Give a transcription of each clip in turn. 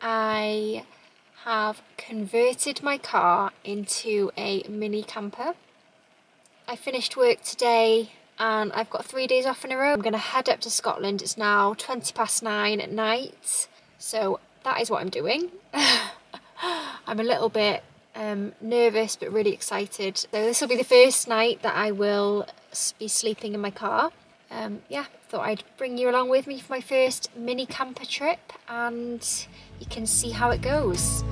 I have converted my car into a mini camper. I finished work today and I've got 3 days off in a row. I'm going to head up to Scotland. It's now 9:20 at night, so that is what I'm doing. I'm a little bit nervous but really excited. So this will be the first night that I will be sleeping in my car. Yeah, thought I'd bring you along with me for my first mini camper trip and you can see how it goes.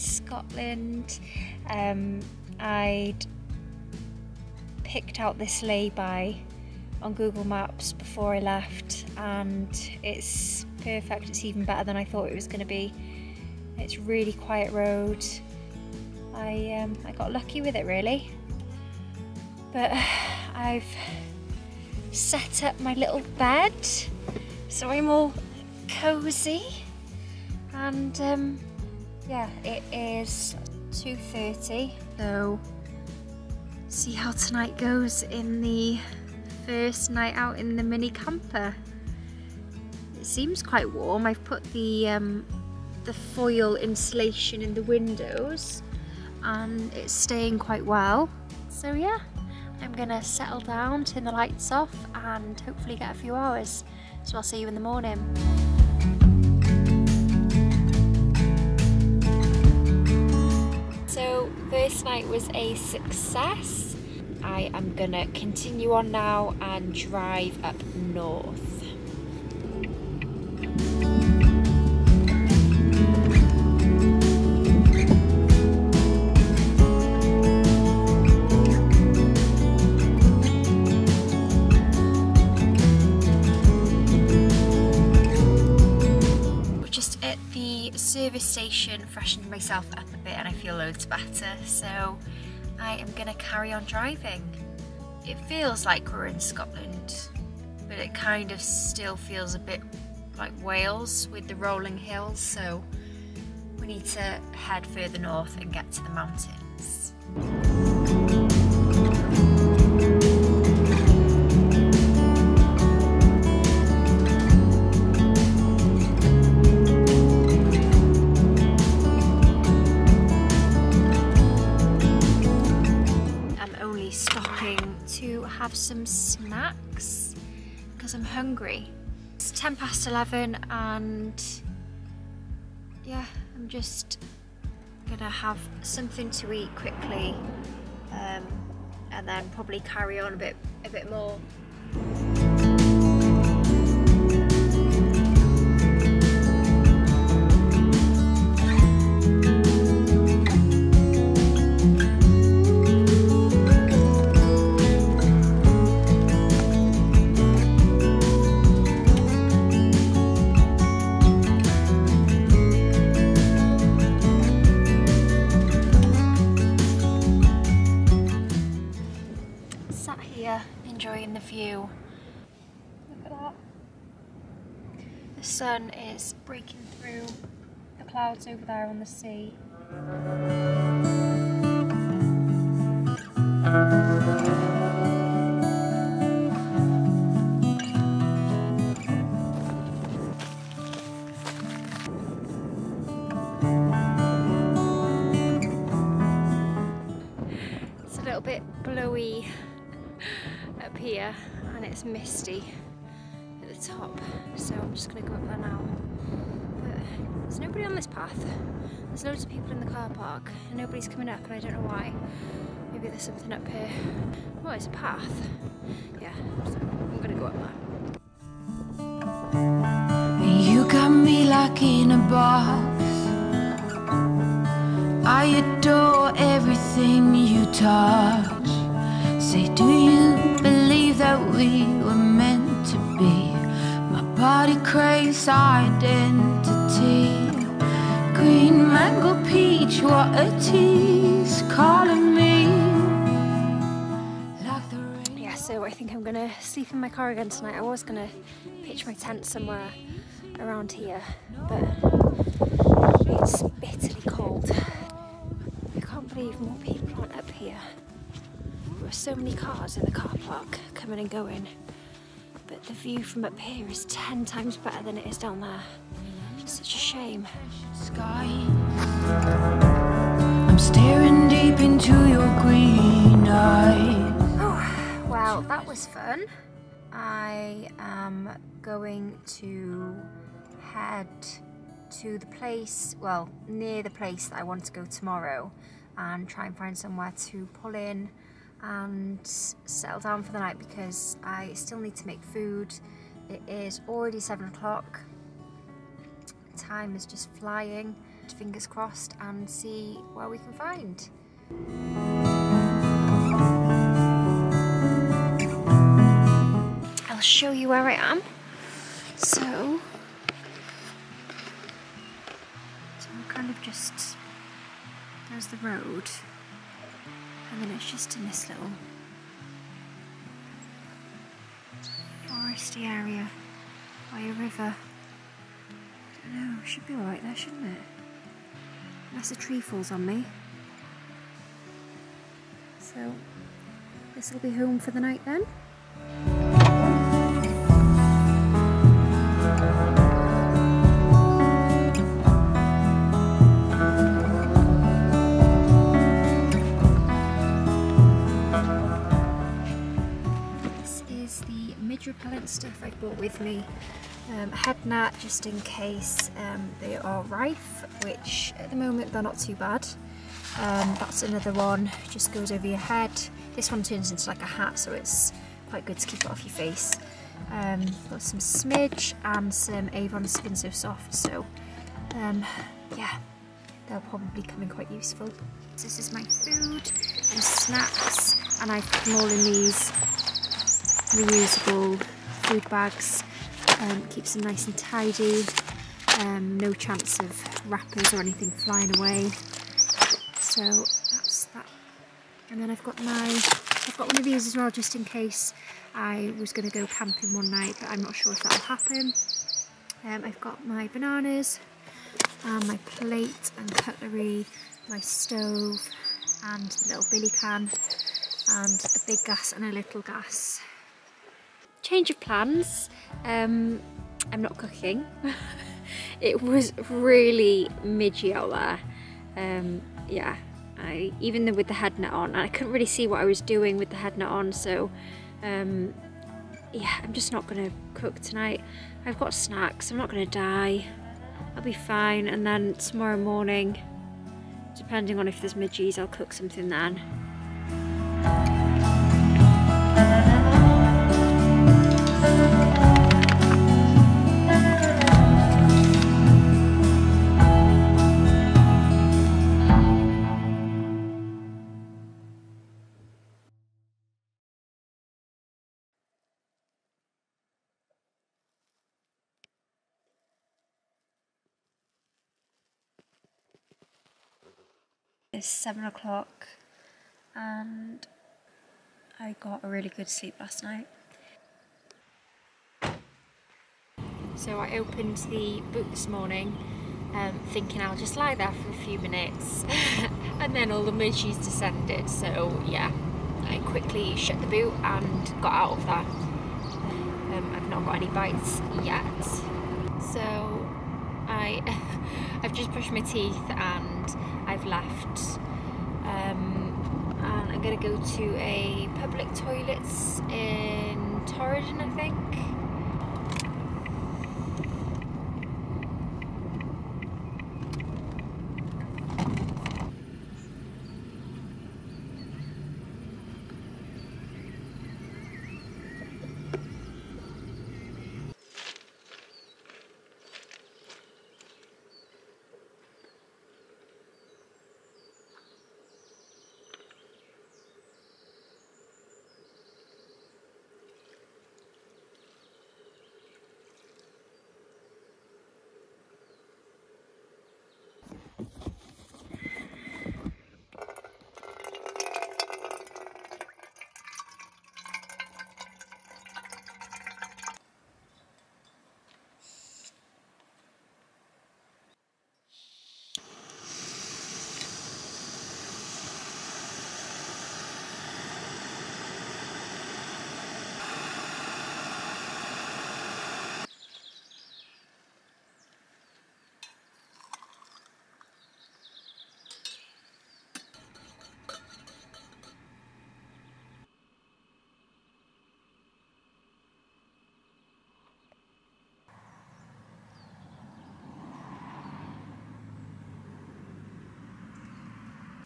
Scotland. I'd picked out this lay-by on Google Maps before I left and it's perfect. It's even better than I thought it was going to be. It's really quiet road. I got lucky with it really, but I've set up my little bed so I'm all cozy and yeah, it is 2:30, so see how tonight goes in the first night out in the mini camper. It seems quite warm. I've put the foil insulation in the windows and it's staying quite well. So yeah, I'm gonna settle down, turn the lights off and hopefully get a few hours. So I'll see you in the morning. First night was a success. I am gonna continue on now and drive up north. Service station, freshened myself up a bit and I feel loads better, so I am gonna carry on driving. It feels like we're in Scotland, but it kind of still feels a bit like Wales with the rolling hills, so we need to head further north and get to the mountains. Have some snacks because I'm hungry. It's 11:10 and yeah, I'm just gonna have something to eat quickly and then probably carry on a bit more. Enjoying the view. Look at that. The sun is breaking through the clouds over there on the sea. It's a little bit blowy up here and it's misty at the top, so I'm just going to go up there now. But there's nobody on this path. There's loads of people in the car park and nobody's coming up and I don't know why. Maybe there's something up here. Oh, it's a path. Yeah, so I'm going to go up there. You got me like in a box. I adore everything you touch. Say, do you believe that we were meant to be? My body craves identity. green, mango, peach, what a tease calling me. Yeah, so I think I'm gonna sleep in my car again tonight. I was gonna pitch my tent somewhere around here, but it's bitterly cold. I can't believe more people aren't up here. There are so many cars in the car park coming and going, but the view from up here is 10 times better than it is down there. It's such a shame. Sky, I'm staring deep into your green eyes. Oh, well, that was fun. I am going to head to the place, well, near the place that I want to go tomorrow, and try and find somewhere to pull in and settle down for the night, because I still need to make food. It is already 7 o'clock. Time is just flying. Fingers crossed, and see what we can find. I'll show you where I am. So I'm kind of just, there's the road, and then it's just in this little foresty area by a river. No, it should be alright there, shouldn't it? Unless a tree falls on me. So, this will be home for the night then. This is the mid-repellent stuff I brought with me. A head net, just in case they are rife, which at the moment they're not too bad. That's another one, just goes over your head. This one turns into like a hat, so it's quite good to keep it off your face. Got some smidge and some Avon Skin So Soft, so yeah, they'll probably come in quite useful. This is my food and snacks, and I've put them all in these reusable food bags. Keeps them nice and tidy, no chance of wrappers or anything flying away. So that's that. And then I've got one of these as well, just in case I was going to go camping one night, but I'm not sure if that'll happen. I've got my bananas, and my plate and cutlery, my stove, and the little billy can, and a big gas and a little gas. Change of plans. I'm not cooking. It was really midgy out there. Yeah, even though with the head net on, and I couldn't really see what I was doing with the head net on, so yeah, I'm just not gonna cook tonight. I've got snacks, I'm not gonna die, I'll be fine. And then tomorrow morning, depending on if there's midgies, I'll cook something then. It's 7 o'clock and I got a really good sleep last night. So I opened the book this morning thinking I'll just lie there for a few minutes and then all the midgies descended, so yeah, I quickly shut the boot and got out of that. I've not got any bites yet, so I've just brushed my teeth and I've left, and I'm going to go to a public toilets in Torridon, I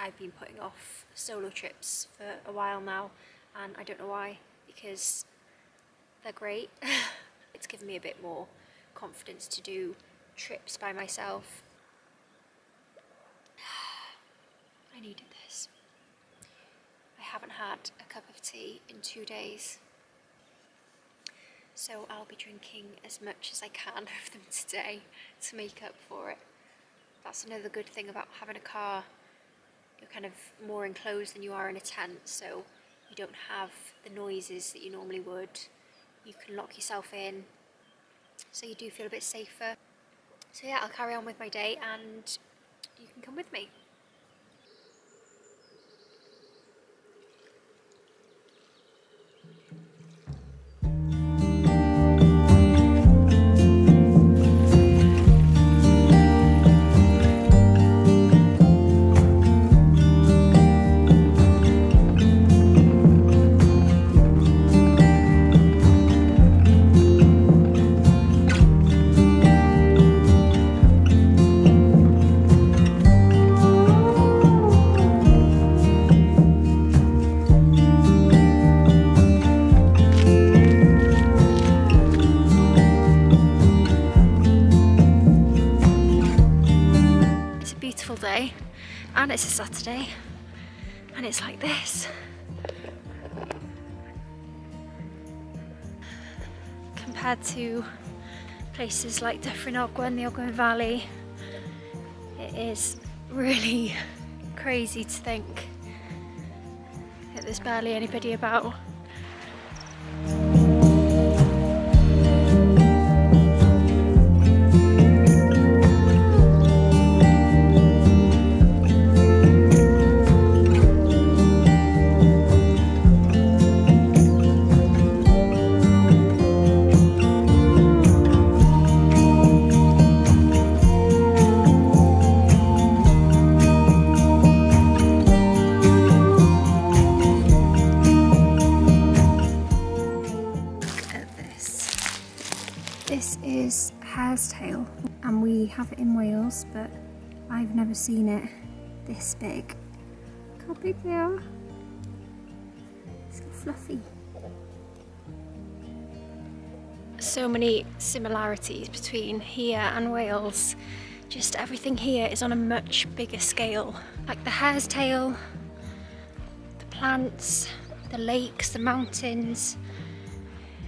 I've been putting off solo trips for a while now, and I don't know why, because they're great. It's given me a bit more confidence to do trips by myself. I needed this. I haven't had a cup of tea in 2 days, so I'll be drinking as much as I can of them today to make up for it. That's another good thing about having a car. You're kind of more enclosed than you are in a tent, so you don't have the noises that you normally would. You can lock yourself in, so you do feel a bit safer. So yeah, I'll carry on with my day and you can come with me. Day, and it's a Saturday, and it's like this compared to places like Dufferin Ogwen, the Ogwen Valley. It is really crazy to think that there's barely anybody about. This is hare's tail, and we have it in Wales, but I've never seen it this big. Look how big they are. It's so fluffy. So many similarities between here and Wales. Just everything here is on a much bigger scale. Like the hare's tail, the plants, the lakes, the mountains,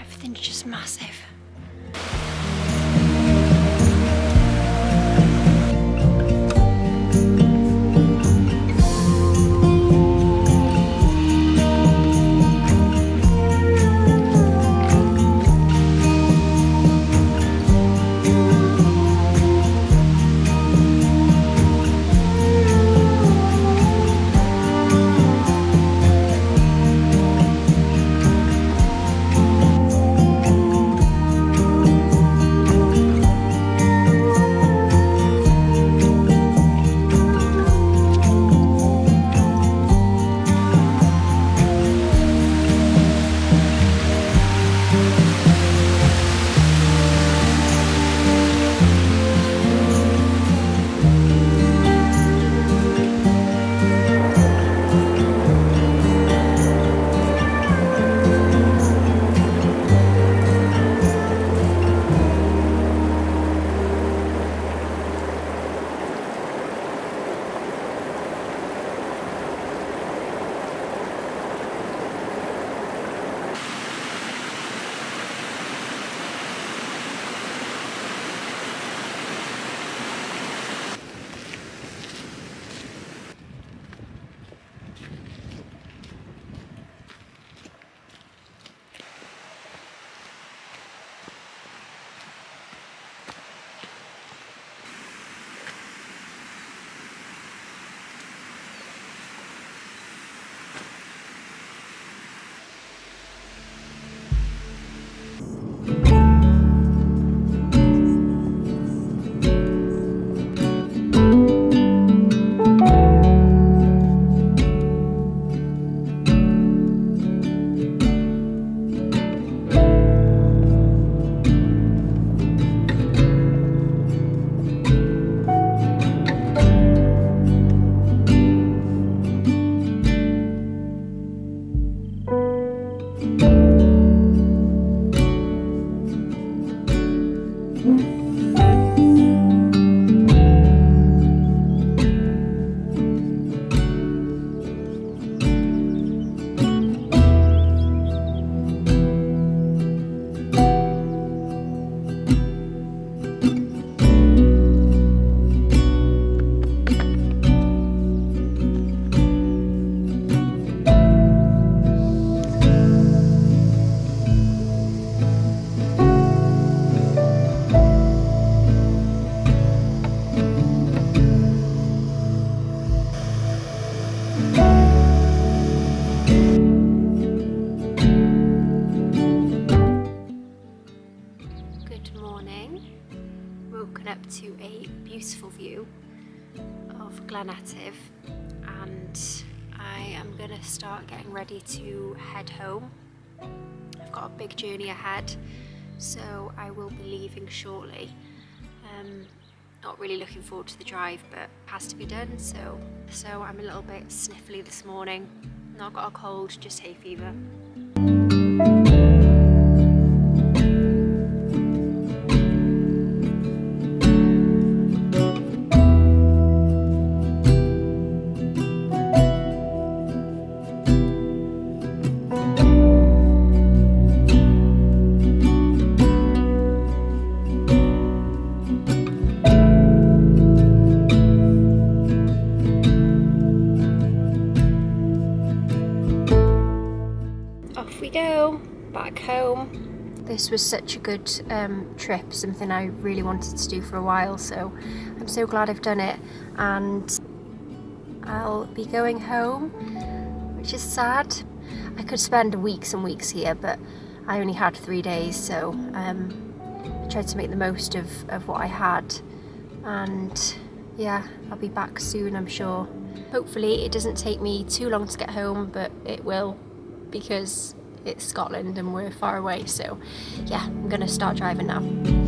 everything's just massive. woken up to a beautiful view of Glanativ, and I am gonna start getting ready to head home. I've got a big journey ahead, so I will be leaving shortly. Not really looking forward to the drive, but it has to be done, so I'm a little bit sniffly this morning. Not got a cold, just hay fever. This was such a good trip, something I really wanted to do for a while, so I'm so glad I've done it. And I'll be going home, which is sad. I could spend weeks and weeks here, but I only had 3 days, so I tried to make the most of what I had. And yeah, I'll be back soon, I'm sure. Hopefully it doesn't take me too long to get home, but it will, because it's Scotland and we're far away, so yeah, I'm gonna start driving now.